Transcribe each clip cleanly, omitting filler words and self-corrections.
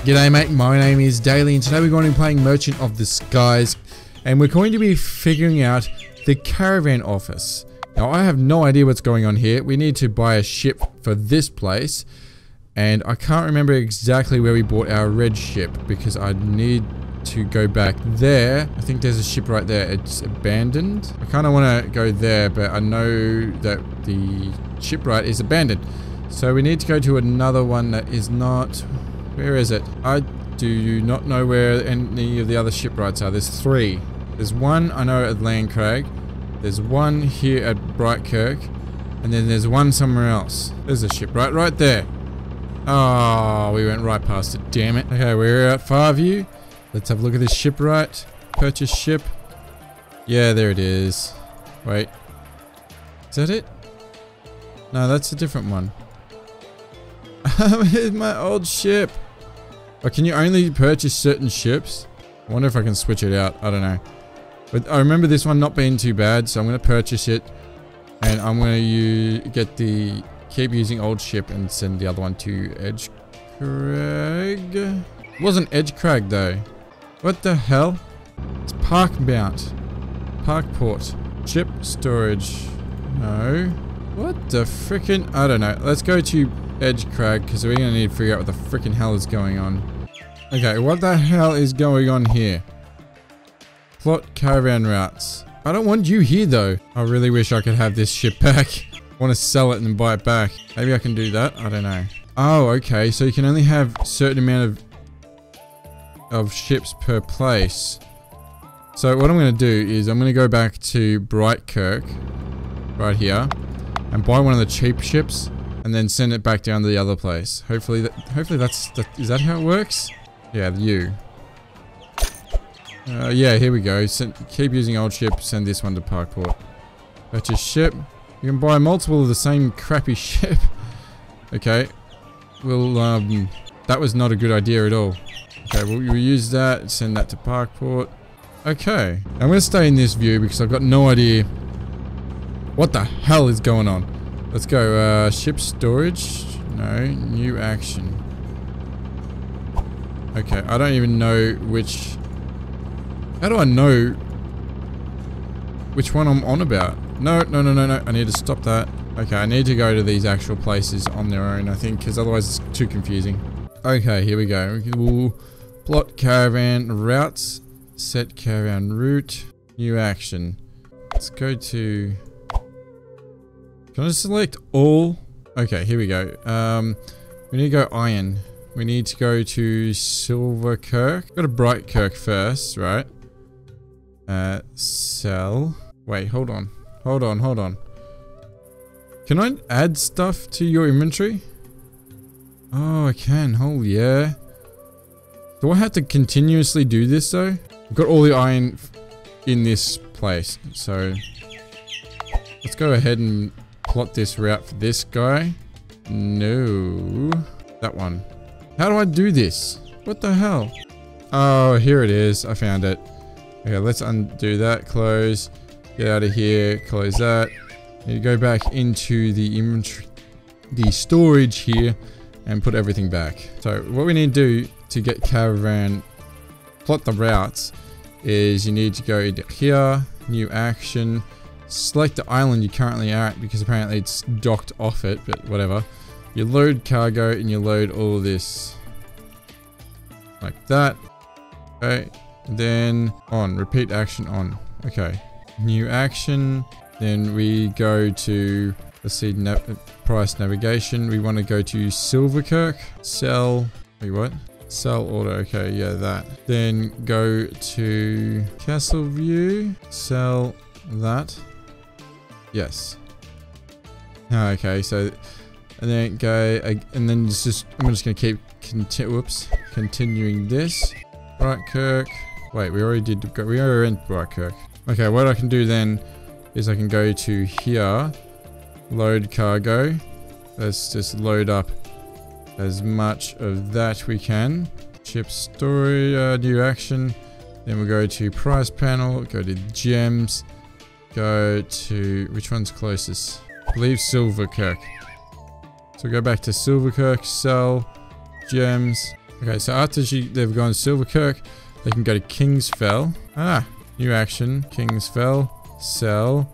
G'day mate, my name is Daly and today we're going to be playing Merchant of the Skies and we're going to be figuring out the caravan office. Now I have no idea what's going on here. We need to buy a ship for this place and I can't remember exactly where we bought our red ship because I need to go back there. I think there's a ship right there. It's abandoned. I kind of want to go there but I know that the shipwright is abandoned. So we need to go to another one that is not... Where is it? I do not know where any of the other shipwrights are. There's three. There's one I know at Landcrag. There's one here at Brightkirk. And then there's one somewhere else. There's a shipwright right there. Oh, we went right past it. Damn it. Okay, we're at Fireview. Let's have a look at this shipwright. Purchase ship. Yeah, there it is. Wait. Is that it? No, that's a different one. Here's my old ship. Oh, can you only purchase certain ships? I wonder if I can switch it out. I don't know. But I remember this one not being too bad, so I'm going to purchase it. And I'm going to keep using old ship and send the other one to Edgecrag. It wasn't Edgecrag, though. What the hell? It's Parkport. Ship storage. No. What the frickin'? I don't know. Let's go to Edgecrag, because we're going to need to figure out what the frickin' hell is going on. Okay, what the hell is going on here? Plot caravan routes. I don't want you here, though. I really wish I could have this ship back. I want to sell it and buy it back. Maybe I can do that. I don't know. Oh, okay. So you can only have a certain amount of ships per place. So what I'm going to do is I'm going to go back to Brightkirk, right here, and buy one of the cheap ships. And then send it back down to the other place. Hopefully, is that how it works? Yeah, you. Yeah, here we go. Keep using old ship. Send this one to Parkport. Purchase ship. You can buy multiple of the same crappy ship. Okay. Well, that was not a good idea at all. Okay, we'll use that. Send that to Parkport. Okay. I'm going to stay in this view because I've got no idea what the hell is going on. Let's go, ship storage? No, new action. Okay, I don't even know which... How do I know which one I'm on about? No, I need to stop that. Okay, I need to go to these actual places on their own, I think, because otherwise it's too confusing. Okay, here we go. We'll plot caravan routes, set caravan route, new action. Let's go to... Can I select all? Okay, here we go. We need to go iron. We need to go to Silverkirk. Go to Brightkirk first, right? Sell. Wait, hold on. Can I add stuff to your inventory? Oh, I can. Oh, yeah. Do I have to continuously do this, though? I've got all the iron in this place, so... Let's go ahead and... plot this route for this guy. No. That one. How do I do this? What the hell? Oh, here it is. I found it. Okay, let's undo that. Close. Get out of here. Close that. Need to go back into the inventory, the storage here, and put everything back. So what we need to do to get caravan, plot the routes, is you need to go into here, new action. Select the island you currently are at because apparently it's docked off it, but whatever. You load cargo and you load all this like that. Okay, then on, repeat action on. Okay, new action. Then we go to, let's see, price navigation. We want to go to Silverkirk, sell, wait, what? Sell order, okay, yeah, that. Then go to Castle View, sell that. Yes. Okay, so and then go and then just I'm just gonna keep continuing this. Brightkirk. Wait, we already in Brightkirk. Okay, what I can do then is I can go to here, load cargo. Let's just load up as much of that we can. Ship story, new action. Then we'll go to price panel. Go to gems. Go to, which one's closest? I believe Silverkirk. So go back to Silverkirk, sell, gems, Okay, so after they've gone to Silverkirk, they can go to King's Fell. Ah, new action. King's Fell. Sell.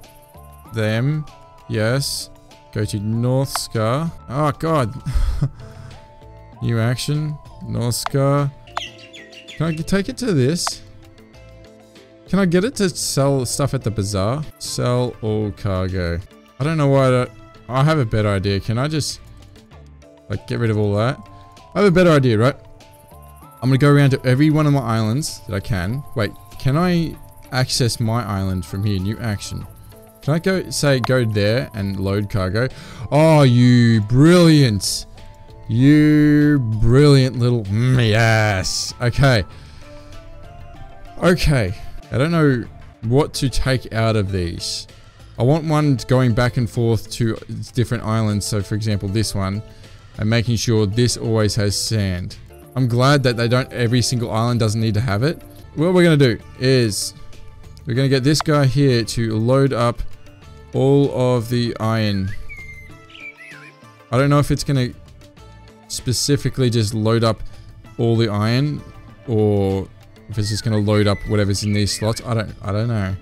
Them. Yes. Go to North Scar. Oh, God. New action. North Scar. Can I take it to this? Can I get it to sell stuff at the bazaar? Sell all cargo. I don't know why I have a better idea. Can I just, like, get rid of all that? I have a better idea, right? I'm going to go around to every one of my islands that I can. Wait, can I access my island from here? New action. Can I go, say, go there and load cargo? Oh, you brilliant. You brilliant little... yes. Okay. Okay. I don't know what to take out of these. I want one going back and forth to different islands. So, for example, this one. And making sure this always has sand. I'm glad that they don't, every single island doesn't need to have it. What we're going to do is we're going to get this guy here to load up all of the iron. I don't know if it's going to specifically just load up all the iron or if it's just going to load up whatever's in these slots. I don't know.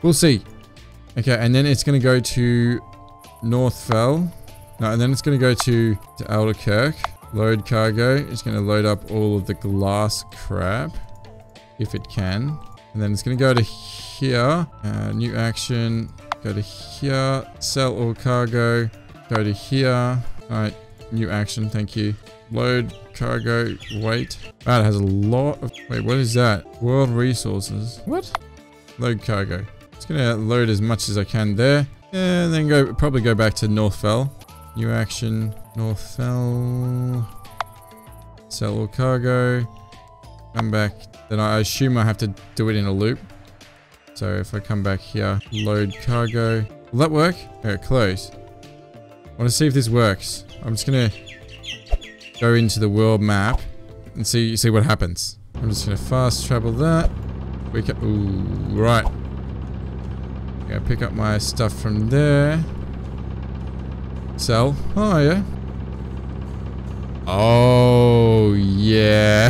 We'll see. Okay, and then it's going to go to Northfell. No, and then it's going to go to Alderkirk. Load cargo. It's going to load up all of the glass crap, if it can. And then it's going to go to here. New action. Go to here. Sell all cargo. Go to here. Alright. New action. Thank you. Load cargo. Wait. Wow, it has a lot of... Wait, what is that? World resources. What? Load cargo. It's going to load as much as I can there. And then go. Probably go back to Northfell. New action. Northfell. Sell all cargo. Come back. Then I assume I have to do it in a loop. So if I come back here. Load cargo. Will that work? Okay, close. I want to see if this works. I'm just going to go into the world map. And see what happens. I'm just going to fast travel that. We can... Ooh, right. I'm going to pick up my stuff from there. Sell. Oh, yeah. Oh, yeah.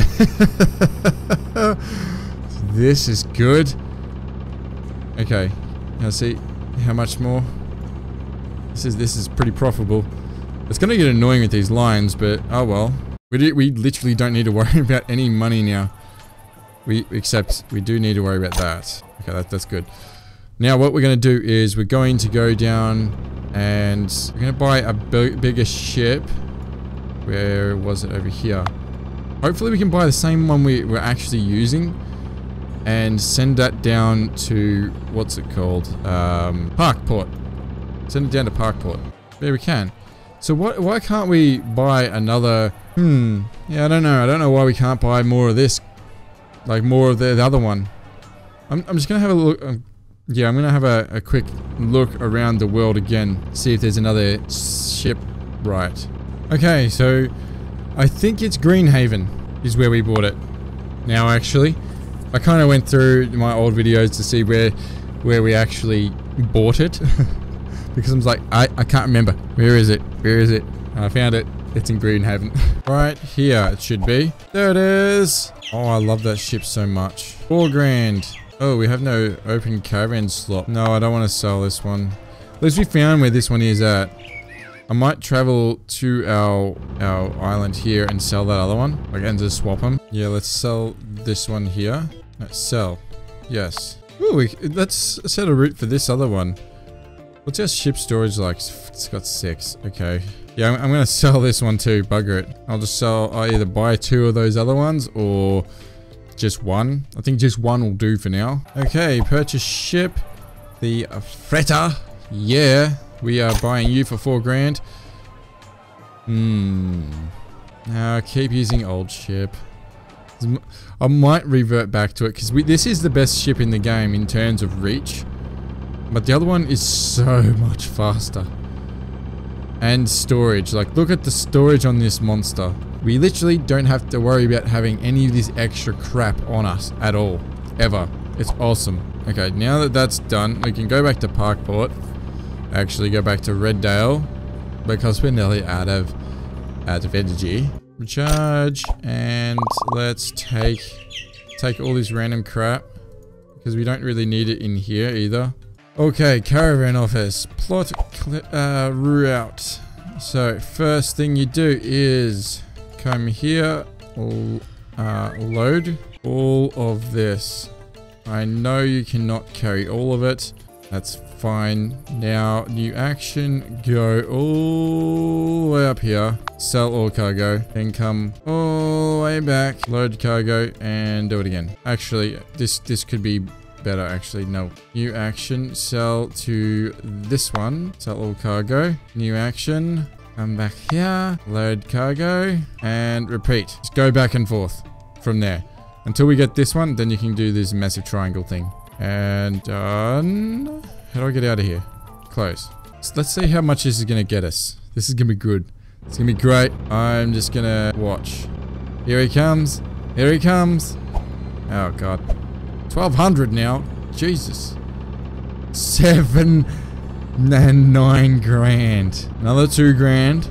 This is good. Okay. Now see how much more. This is pretty profitable. It's going to get annoying with these lines, but oh well. We literally don't need to worry about any money now. Except we do need to worry about that. Okay, that's good. Now what we're going to do is we're going to go down... And we're going to buy a bigger ship. Where was it? Over here. Hopefully we can buy the same one we're actually using. And send that down to... What's it called? Parkport. Send it down to Parkport. Yeah, we can. So why can't we buy another... Yeah, I don't know. I don't know why we can't buy more of this. Like more of the other one. I'm just going to have a look... Yeah, I'm going to have a quick look around the world again. See if there's another ship. Right. Okay, so I think it's Greenhaven is where we bought it. Now, actually, I kind of went through my old videos to see where we actually bought it. Because I was like, I can't remember. Where is it? Where is it? And I found it. It's in Greenhaven. Right here it should be. There it is. Oh, I love that ship so much. $4 grand. Oh, we have no open caravan slot. No, I don't want to sell this one. At least we found where this one is at. I might travel to our island here and sell that other one. Like, and just swap them. Yeah, let's sell this one here. Let's sell. Yes. Ooh, let's set a route for this other one. What's our ship storage like? It's got 6. Okay. Yeah, I'm going to sell this one too. Bugger it. I'll just sell... I'll either buy 2 of those other ones or... Just one. I think just one will do for now. Okay, purchase ship. The Fretter. Yeah, we are buying you for $4 grand. Now keep using old ship. I might revert back to it because this is the best ship in the game in terms of reach. But the other one is so much faster. And storage. Like, look at the storage on this monster. We literally don't have to worry about having any of this extra crap on us at all. Ever. It's awesome. Okay, now that that's done, we can go back to Parkport. Actually, go back to Reddale. Because we're nearly out of energy. Recharge, and let's take all this random crap, because we don't really need it in here either. Okay, caravan office. Plot route. So, first thing you do is come here, load all of this. I know you cannot carry all of it. That's fine. Now, new action. Go all the way up here. Sell all cargo. Then come all the way back. Load cargo and do it again. Actually, this could be better. Actually, no. New action. Sell to this one. Sell all cargo. New action. Come back here. Load cargo. And repeat. Just go back and forth from there. Until we get this one, then you can do this massive triangle thing. And done. How do I get out of here? Close. So let's see how much this is going to get us. This is going to be good. It's going to be great. I'm just going to watch. Here he comes. Here he comes. Oh, God. 1,200 now. Jesus. 7 and 9 grand. Another 2 grand.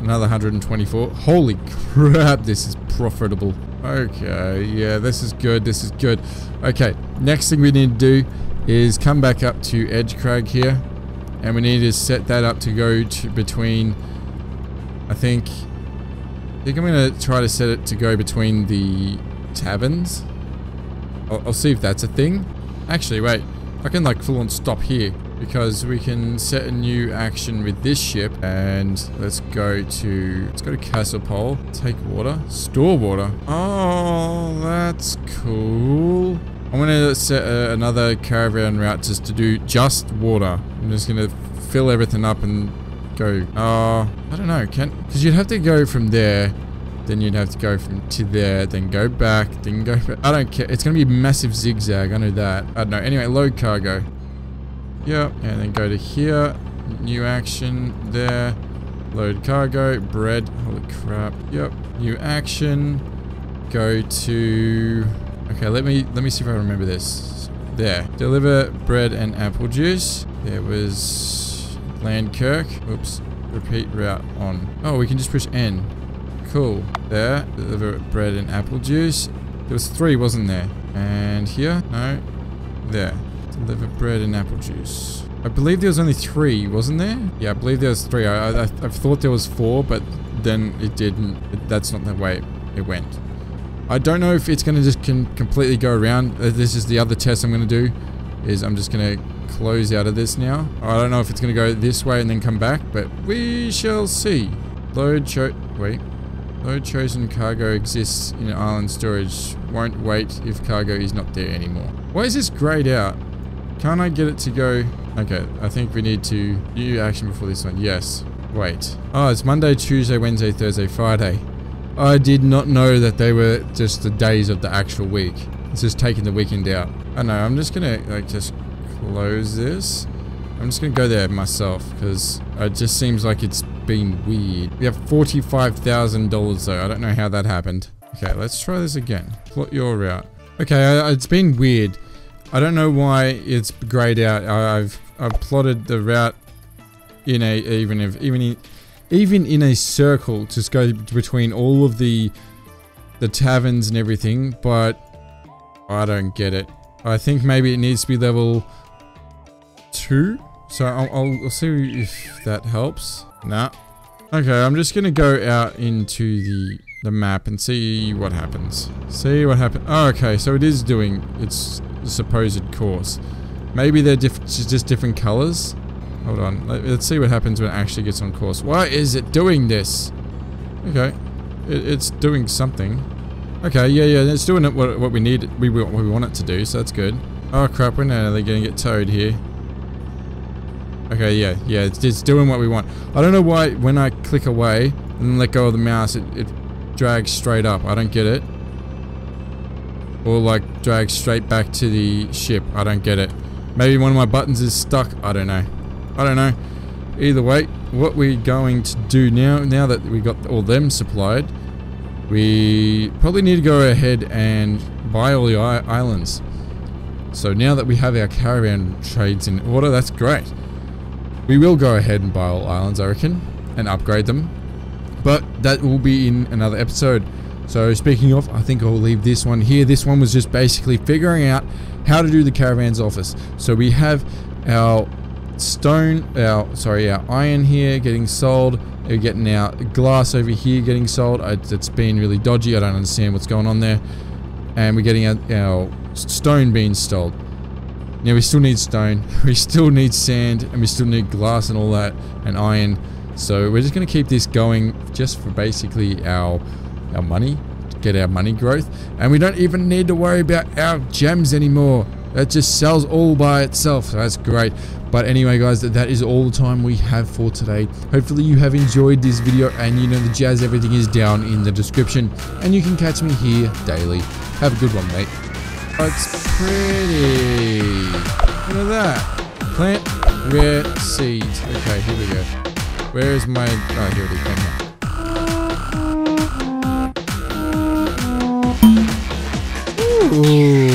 Another 124. Holy crap. This is profitable. Okay, yeah, this is good, this is good. Okay, next thing we need to do is come back up to Edgecrag here, and we need to set that up to go to between, I think I'm going to try to set it to go between the taverns. I'll see if that's a thing. Actually, wait, I can like full on stop here, because we can set a new action with this ship, and let's go to Castle Pole, take water, store water. Oh, that's cool. I'm gonna set another caravan route just to do just water. I'm just gonna fill everything up and go. I don't know, because you'd have to go from there, then you'd have to go from to there, then go back, then go back. I don't care. It's gonna be a massive zigzag. I know that. I don't know. Anyway, load cargo. Yep, and then go to here, new action there, load cargo, bread, holy crap, yep, new action, go to, okay, let me see if I remember this, there, deliver bread and apple juice, there was Landkirk, oops, repeat route on, oh, we can just push N, cool, there, deliver bread and apple juice, there was 3, wasn't there, and here, no, there. Deliver bread and apple juice. I believe there was only 3, wasn't there? Yeah, I believe there was 3. I thought there was 4, but then it didn't. That's not the way it went. I don't know if it's going to just completely go around. This is the other test I'm going to do, is I'm just going to close out of this now. I don't know if it's going to go this way and then come back, but we shall see. Load chosen cargo exists in island storage. Won't wait if cargo is not there anymore. Why is this grayed out? Can't I get it to go? Okay, I think we need to do action before this one. Yes. Wait. Oh, it's Monday, Tuesday, Wednesday, Thursday, Friday. I did not know that they were just the days of the actual week. It's just taking the weekend out. I know. I'm just gonna like just close this. I'm just gonna go there myself because it just seems like it's been weird. We have $45,000 though. I don't know how that happened. Okay, let's try this again. Plot your route. Okay, it's been weird. I don't know why it's grayed out. I've plotted the route in a even in a circle to go between all of the taverns and everything, but I don't get it. I think maybe it needs to be level 2. So I'll see if that helps. Nah. Okay, I'm just gonna go out into the map and see what happens. See what happens. Oh, okay, so it is doing its supposed course. Maybe they're just different colors. Hold on, let's see what happens when it actually gets on course. Why is it doing this? Okay, it's doing something. Okay, yeah, it's doing it what we need. We want it to do, so that's good. Oh crap, we're nearly gonna get towed here. Okay, yeah, it's doing what we want. I don't know why when I click away and let go of the mouse, it drags straight up. I don't get it. Or like drag straight back to the ship. I don't get it. Maybe one of my buttons is stuck. I don't know. Either way, what we're going to do now that we got all them supplied, we probably need to go ahead and buy all the islands. So now that we have our caravan trades in order, that's great. We will go ahead and buy all islands, I reckon, and upgrade them. But that will be in another episode. So speaking of, I think I'll leave this one here. This one was just basically figuring out how to do the caravan's office. So we have our our iron here getting sold. We're getting our glass over here getting sold. It's been really dodgy. I don't understand what's going on there. And we're getting our stone being sold. Now we still need stone, we still need sand, and we still need glass and all that, and iron. So we're just going to keep this going just for basically our money, to get our money growth. And we don't even need to worry about our gems anymore. That just sells all by itself, so that's great. But anyway guys, that is all the time we have for today. Hopefully you have enjoyed this video, and you know the jazz, everything is down in the description, and you can catch me here daily. Have a good one, mate. It's pretty. Look at that. Plant rare seeds. Okay, here we go. Where is my... oh, here it is. Right now. Ooh.